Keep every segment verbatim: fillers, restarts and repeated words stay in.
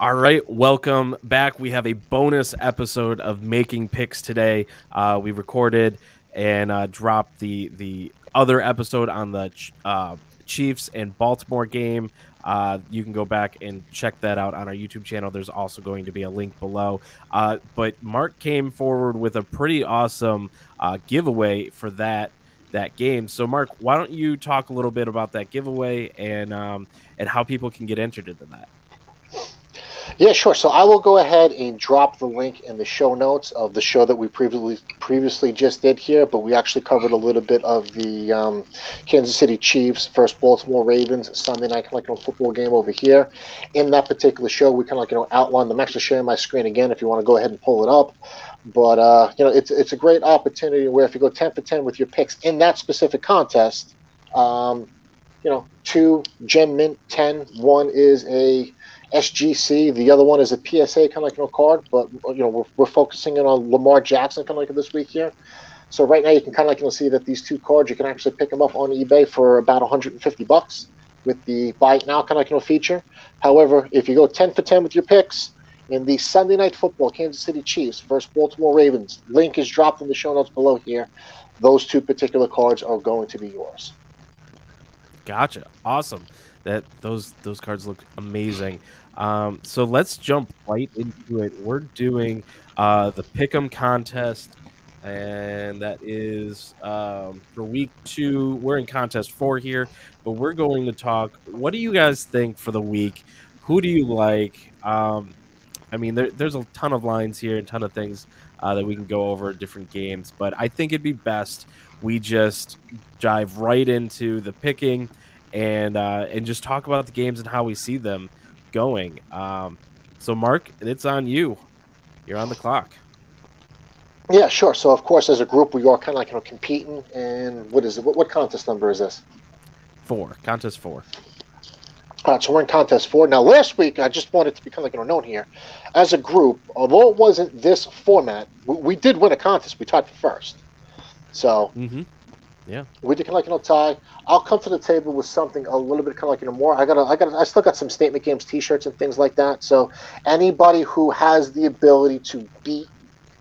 All right, welcome back. We have a bonus episode of Making Picks today. Uh, we recorded and uh, dropped the the other episode on the uh, Chiefs and Baltimore game. Uh, you can go back and check that out on our YouTube channel. There's also going to be a link below. Uh, but Mark came forward with a pretty awesome uh, giveaway for that that game. So, Mark, why don't you talk a little bit about that giveaway and um, and how people can get entered into that? Yeah, sure. So I will go ahead and drop the link in the show notes of the show that we previously previously just did here, but we actually covered a little bit of the um, Kansas City Chiefs versus Baltimore Ravens Sunday night like, you know, football game over here. In that particular show, we kind of like, you know, outlined. I'm actually sharing my screen again if you want to go ahead and pull it up. But uh, you know, it's it's a great opportunity where if you go ten for ten with your picks in that specific contest, um, you know, two Gem Mint ten, one is a S G C, the other one is a P S A kind of like, you know, card, but you know we're, we're focusing in on Lamar Jackson kind of like this week here. So right now you can kind of like, you know, see that these two cards you can actually pick them up on eBay for about one hundred fifty bucks with the buy it now kind of like, you know, feature. However, if you go ten for ten with your picks in the Sunday Night Football Kansas City Chiefs versus Baltimore Ravens, link is dropped in the show notes below here. Those two particular cards are going to be yours. Gotcha. Awesome. That those those cards look amazing. Um, so let's jump right into it. We're doing uh, the Pick'em contest, and that is um, for week two. We're in contest four here, but we're going to talk. What do you guys think for the week? Who do you like? Um, I mean, there, there's a ton of lines here, a ton of things uh, that we can go over different games, but I think it'd be best we just dive right into the picking and uh, and just talk about the games and how we see them going. Um, so, Mark, it's on you. You're on the clock. Yeah, sure. So, of course, as a group, we are kind of like, you know, competing. And what is it? What, what contest number is this? Four. Contest four. All right, so we're in contest four. Now, last week, I just wanted to become like, you know, known here. As a group, although it wasn't this format, we, we did win a contest. We tied for first. So... Mm-hmm. Yeah, we did kind of like, you know, tie. I'll come to the table with something a little bit kind of like, you know, more. I got, I got, I still got some Statement Games T-shirts and things like that. So anybody who has the ability to beat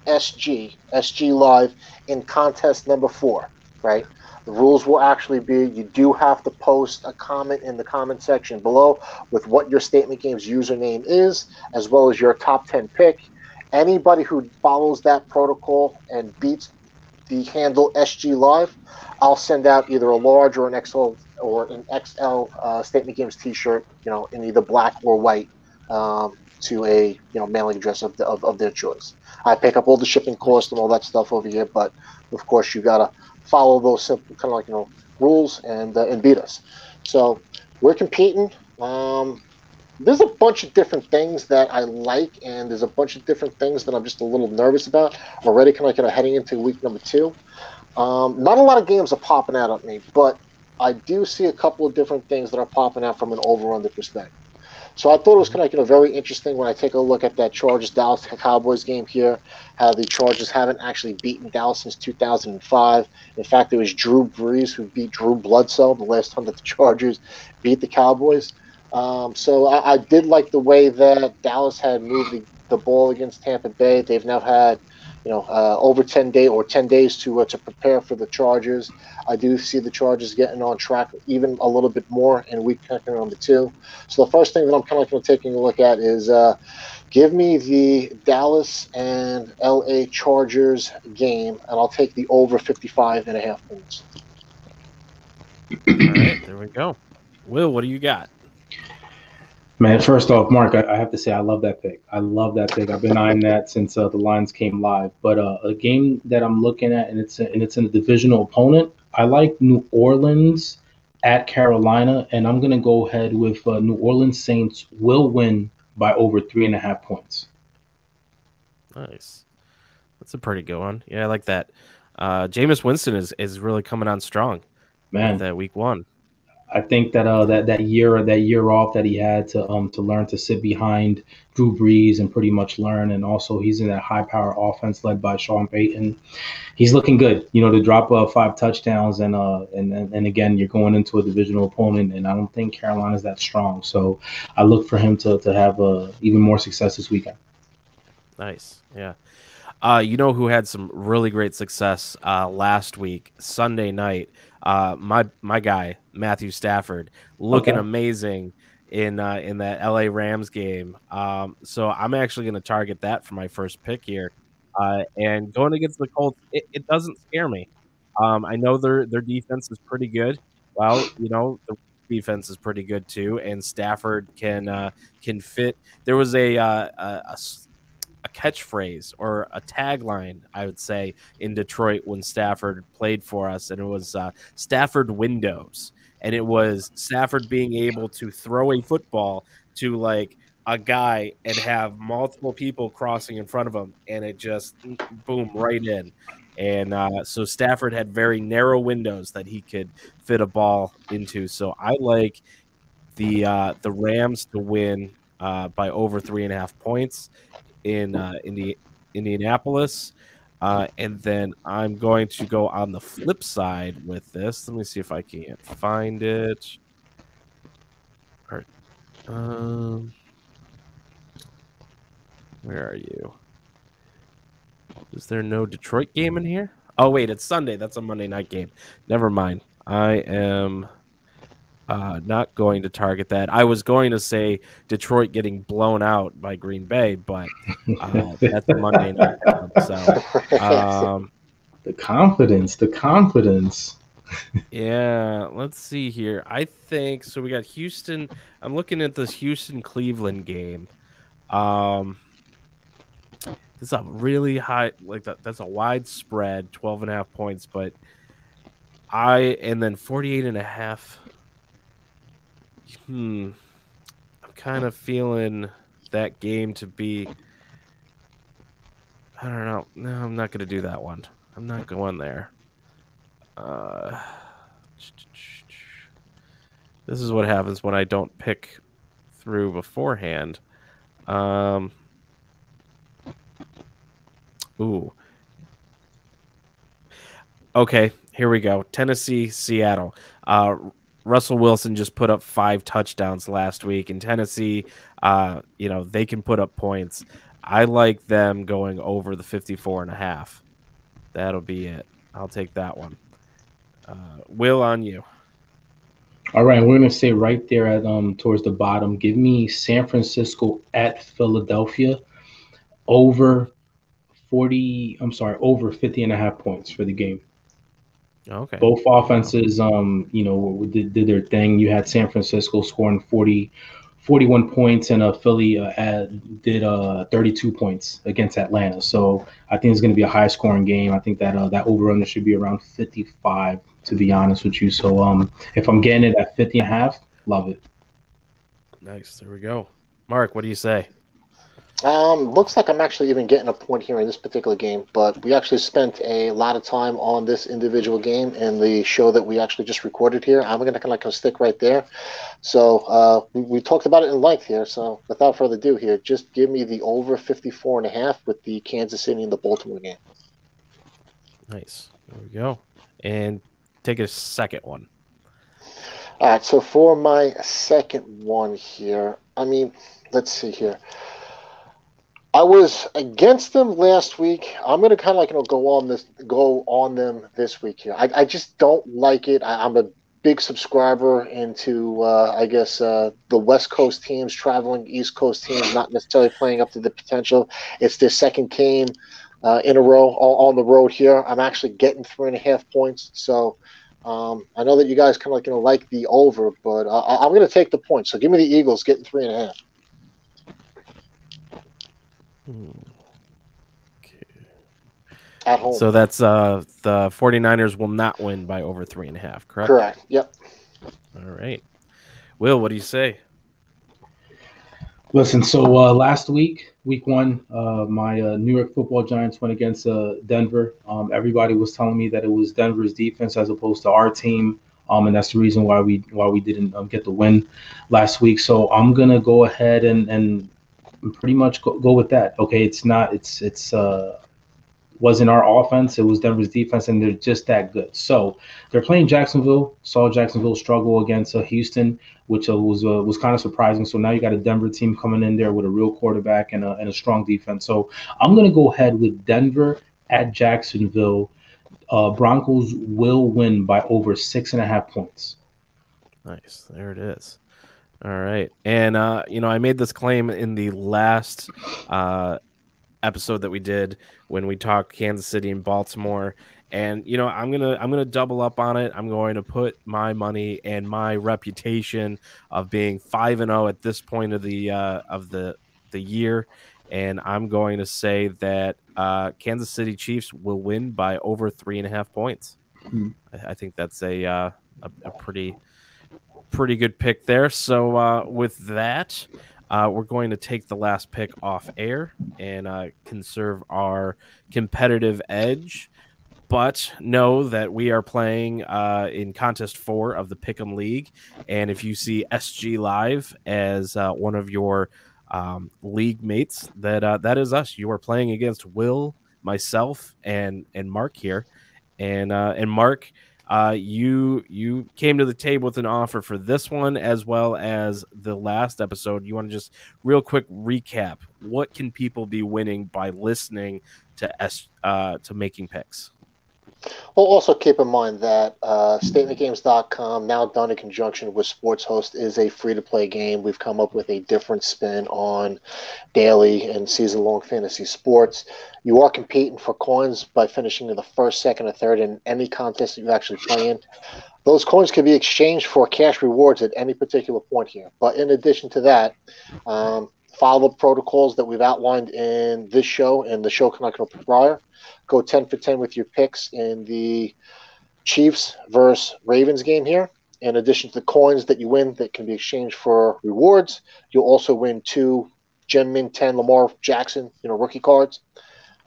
S G, S G Live in contest number four, right? The rules will actually be you do have to post a comment in the comment section below with what your Statement Games username is, as well as your top ten pick. Anybody who follows that protocol and beats the handle S G Live, I'll send out either a large or an X L or an X L uh, Statement Games T-shirt, you know, in either black or white, um, to a you know mailing address of, the, of of their choice. I pick up all the shipping costs and all that stuff over here, but of course you gotta follow those simple kind of like you know rules and uh, and beat us. So we're competing. Um, There's a bunch of different things that I like, and there's a bunch of different things that I'm just a little nervous about. I'm already kind of, kind of heading into week number two. Um, not a lot of games are popping out at me, but I do see a couple of different things that are popping out from an over-under perspective. So I thought it was kind of you know, very interesting when I take a look at that Chargers-Dallas Cowboys game here, how the Chargers haven't actually beaten Dallas since two thousand five. In fact, it was Drew Brees who beat Drew Bloodsell the last time that the Chargers beat the Cowboys. Um, so I, I did like the way that Dallas had moved the, the ball against Tampa Bay. They've now had, you know, uh, over ten days to uh, to prepare for the Chargers. I do see the Chargers getting on track even a little bit more in week number two. So the first thing that I'm kind of like taking a look at is uh, give me the Dallas and L A Chargers game, and I'll take the over fifty-five and a half points. All right, there we go. Will, what do you got? Man, first off, Mark, I, I have to say I love that pick. I love that pick. I've been eyeing that since uh, the lines came live. But uh, a game that I'm looking at, and it's a, and it's in a divisional opponent, I like New Orleans at Carolina, and I'm going to go ahead with uh, New Orleans Saints will win by over three and a half points. Nice. That's a pretty good one. Yeah, I like that. Uh, Jameis Winston is, is really coming on strong. Man. That week one. I think that uh, that that year or that year off that he had to um to learn to sit behind Drew Brees and pretty much learn, and also he's in that high power offense led by Sean Payton. He's looking good, you know, to drop uh, five touchdowns and uh and, and and again you're going into a divisional opponent, and I don't think Carolina's that strong, so I look for him to to have uh, even more success this weekend. Nice, yeah. Uh, you know who had some really great success uh, last week, Sunday night? Uh, my my guy, Matthew Stafford, looking okay. amazing in uh, in that L A Rams game. Um, so I'm actually going to target that for my first pick here. Uh, and going against the Colts, it, it doesn't scare me. Um, I know their their defense is pretty good. Well, you know, the defense is pretty good too, and Stafford can uh, can fit. There was a uh, a, a a catchphrase or a tagline, I would say, in Detroit when Stafford played for us, and it was uh, Stafford Windows, and it was Stafford being able to throw a football to like a guy and have multiple people crossing in front of him, and it just boom right in. And uh, so Stafford had very narrow windows that he could fit a ball into. So I like the uh, the Rams to win uh, by over three and a half points in uh, in the Indianapolis, uh, and then I'm going to go on the flip side with this. Let me see if I can't find it. All right. Um, where are you? Is there no Detroit game in here? Oh wait, it's Sunday. That's a Monday night game. Never mind. I am Uh, not going to target that. I was going to say Detroit getting blown out by Green Bay, but uh, that's a Monday night game, so um, the confidence, the confidence. Yeah, let's see here. I think so. We got Houston. I'm looking at this Houston-Cleveland game. Um, it's a really high, like that. That's a wide spread, twelve and a half points. But I and then forty-eight and a half. Hmm, I'm kind of feeling that game to be, I don't know. No, I'm not going to do that one. I'm not going there. Uh, this is what happens when I don't pick through beforehand. Um, ooh. Okay, here we go. Tennessee, Seattle. Uh, Russell Wilson just put up five touchdowns last week in Tennessee. Uh, you know, they can put up points. I like them going over the fifty-four and a half. That'll be it. I'll take that one. Uh, Will, on you. All right, we're going to stay right there at um towards the bottom. Give me San Francisco at Philadelphia over forty. I'm sorry, over fifty and a half points for the game. Okay. Both offenses, um, you know, did, did their thing. You had San Francisco scoring forty, forty-one points, and uh, Philly uh, ad, did uh, thirty-two points against Atlanta. So I think it's going to be a high-scoring game. I think that uh, that over-under should be around fifty-five, to be honest with you. So um, if I'm getting it at fifty and a half, love it. Nice. There we go. Mark, what do you say? Um, looks like I'm actually even getting a point here in this particular game, but we actually spent a lot of time on this individual game in the show that we actually just recorded here. I'm going to kind of stick right there. So uh, we, we talked about it in length here. So without further ado here, just give me the over fifty-four and a half with the Kansas City and the Baltimore game. Nice. There we go. And take a second one. All right. So for my second one here, I mean, let's see here. I was against them last week. I'm going to kind of like you know go on this go on them this week here. I, I just don't like it. I, I'm a big subscriber into uh, I guess uh, the West Coast teams traveling East Coast teams not necessarily playing up to the potential. It's their second game uh, in a row all on the road here. I'm actually getting three and a half points. So um, I know that you guys kind of like you know like the over, but uh, I'm going to take the points. So give me the Eagles getting three and a half. Hmm. Okay. At home. So that's uh the forty-niners will not win by over three and a half, correct? Correct. Yep. All right. Will, what do you say? Listen, so uh, last week, week one, uh, my uh, New York football Giants went against uh, Denver. Um, everybody was telling me that it was Denver's defense as opposed to our team. Um, and that's the reason why we why we didn't um, get the win last week. So I'm gonna go ahead and and pretty much go, go with that. Okay, it's not it's it's uh wasn't our offense, it was Denver's defense, and they're just that good. So they're playing Jacksonville. Saw Jacksonville struggle against uh, Houston, which uh, was uh, was kind of surprising. So now you got a Denver team coming in there with a real quarterback and a and a strong defense. So I'm gonna go ahead with Denver at Jacksonville. Uh, Broncos will win by over six and a half points. Nice. There it is. All right. And, uh, you know, I made this claim in the last uh, episode that we did when we talked Kansas City and Baltimore. And, you know, I'm going to I'm going to double up on it. I'm going to put my money and my reputation of being five and oh at this point of the uh, of the, the year. And I'm going to say that uh, Kansas City Chiefs will win by over three and a half points. Hmm. I, I think that's a, uh, a a pretty pretty good pick there. So uh, with that, uh, we're going to take the last pick off air and uh, conserve our competitive edge. But know that we are playing uh, in Contest four of the Pick'em League. And if you see S G Live as uh, one of your Um, league mates, that uh, that is us. You are playing against Will, myself, and and Mark here, and uh, and Mark, uh, you you came to the table with an offer for this one as well as the last episode. You want to just real quick recap what can people be winning by listening to S uh, to Making Picks? Well, also keep in mind that uh, Statement Games dot com, now done in conjunction with Sports Host, is a free-to-play game. We've come up with a different spin on daily and season-long fantasy sports. You are competing for coins by finishing in the first, second, or third in any contest that you actually play in. Those coins can be exchanged for cash rewards at any particular point here. But in addition to that, um, follow the protocols that we've outlined in this show and the show connected prior. Go ten for ten with your picks in the Chiefs versus Ravens game here. In addition to the coins that you win that can be exchanged for rewards, you'll also win two Gen Min ten Lamar Jackson, you know, rookie cards.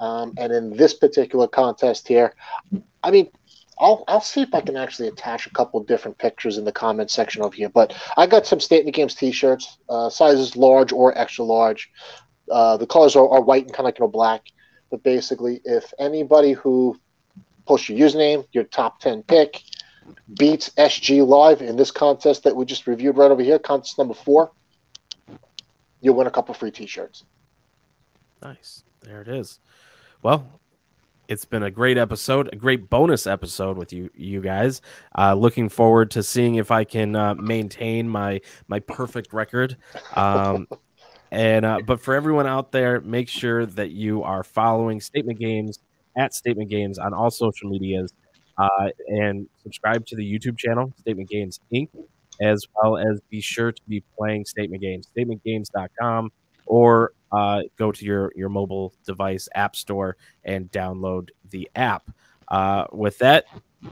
Um, and in this particular contest here, I mean, I'll, I'll see if I can actually attach a couple different pictures in the comment section over here. But I got some Statement Games T-shirts, uh, sizes large or extra large. Uh, the colors are, are white and kind of like, you know, black. But basically, if anybody who posts your username, your top ten pick, beats S G Live in this contest that we just reviewed right over here, contest number four, you'll win a couple free T-shirts. Nice. There it is. Well, it's been a great episode, a great bonus episode with you, you guys. Uh, looking forward to seeing if I can uh, maintain my my perfect record. Um, and uh, but for everyone out there, make sure that you are following Statement Games at Statement Games on all social medias, uh, and subscribe to the YouTube channel Statement Games Incorporated, as well as be sure to be playing Statement Games, Statement Games dot com, or Uh, go to your, your mobile device app store and download the app. Uh, with that,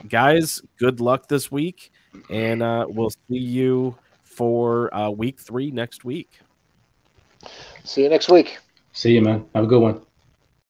guys, good luck this week, and uh, we'll see you for uh, week three next week. See you next week. See you, man. Have a good one.